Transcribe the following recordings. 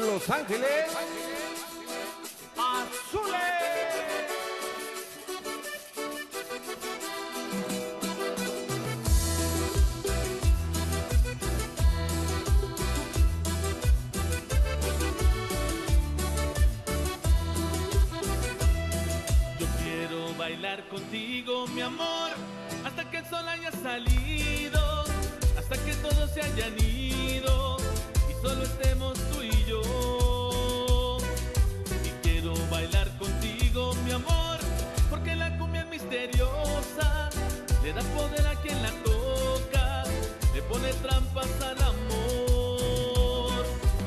Los Ángeles Azules. Yo quiero bailar contigo, mi amor, hasta que el sol haya salido, hasta que todos se hayan ido y solo estemos tú y yo. Y quiero bailar contigo, mi amor, porque la cumbia es misteriosa, le da poder a quien la toca, le pone trampas al amor.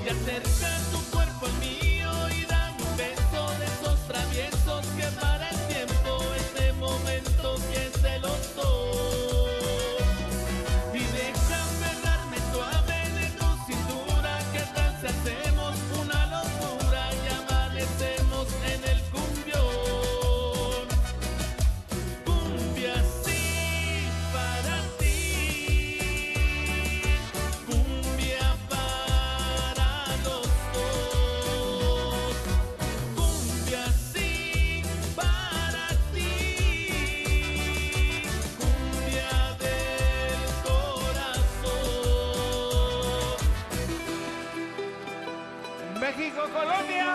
Y acerca tu cuerpo al mío y da un beso de esos traviesos que para el tiempo este momento que es celoso. México, Colombia,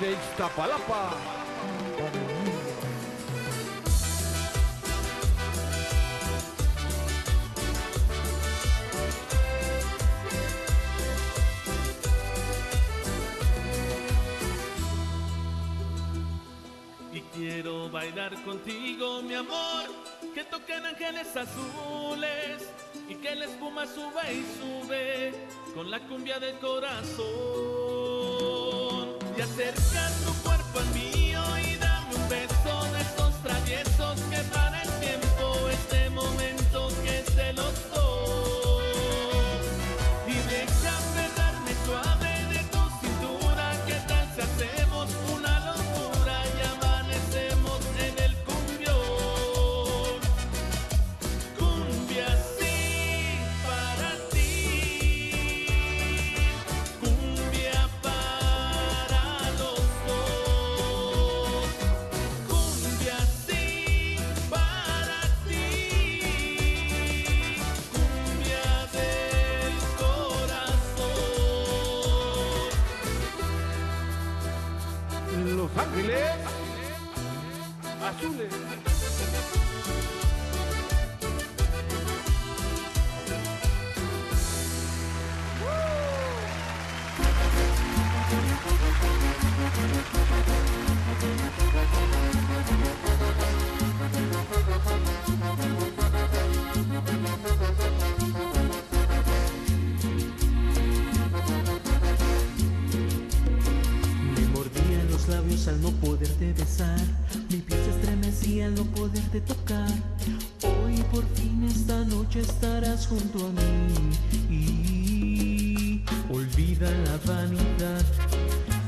de Iztapalapa. Y quiero bailar contigo, mi amor, que toquen ángeles azules y que la espuma sube y sube con la cumbia del corazón. Y acerca tu cuerpo al mío y dame un beso de estos traviesos que para el tiempo este momento que es celoso. Y deja aferrarme suave de tu cintura, ¿qué tal si hacemos una locura y amanecemos en el cumbión? Cumbia Los Ángeles Azules. Al no poderte besar, mi piel se estremecía al no poderte tocar. Hoy por fin esta noche estarás junto a mí. Y olvida la vanidad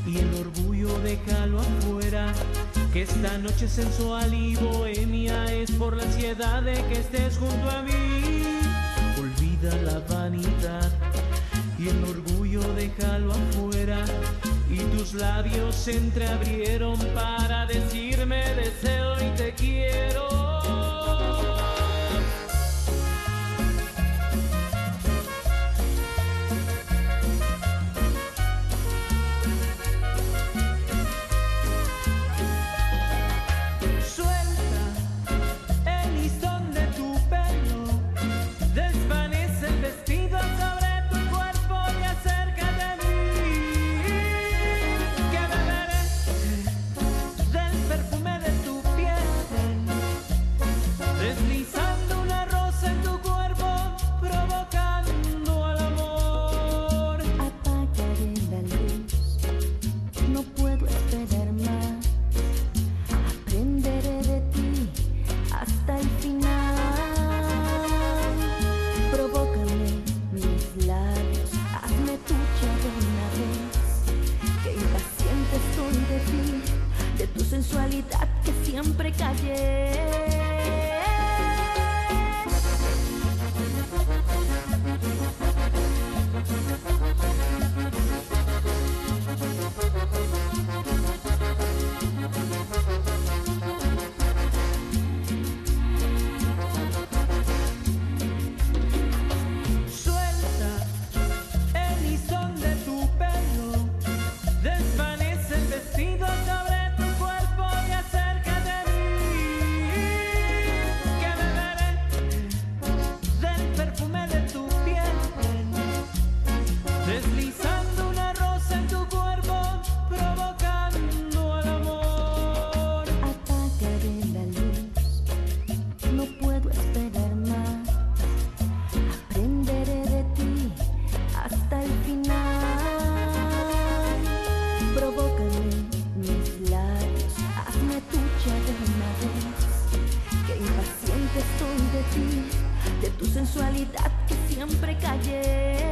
y el orgullo, déjalo afuera, que esta noche sensual y bohemia es por la ansiedad de que estés junto a mí. Olvida la vanidad y el orgullo, déjalo afuera, y tus labios se entreabrieron para decirme deseo y te quiero. Suelta el listón de tu pelo, desvanece el vestido sobre tu cuerpo y acércate a mí. Deslizando una rosa en tu cuerpo, provocando al amor. Apagaré la luz, no puedo esperar más. Aprenderé de ti hasta el final. Provócame mis labios, hazme tuya de una vez, que impaciente estoy de ti, de tu sensualidad que siempre callé. Muérdeme mis labios, hazme tuya de una vez. Que impaciente estoy de ti, de tu sensualidad que siempre callé.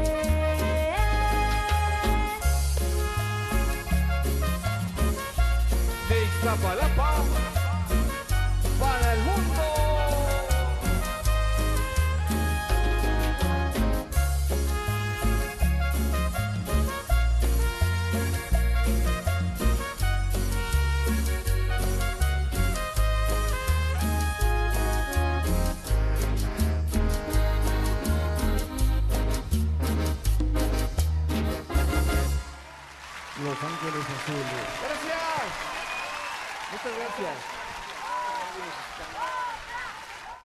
De Iztapalapa para el mundo. Los Ángeles Azules. Gracias. Muchas gracias.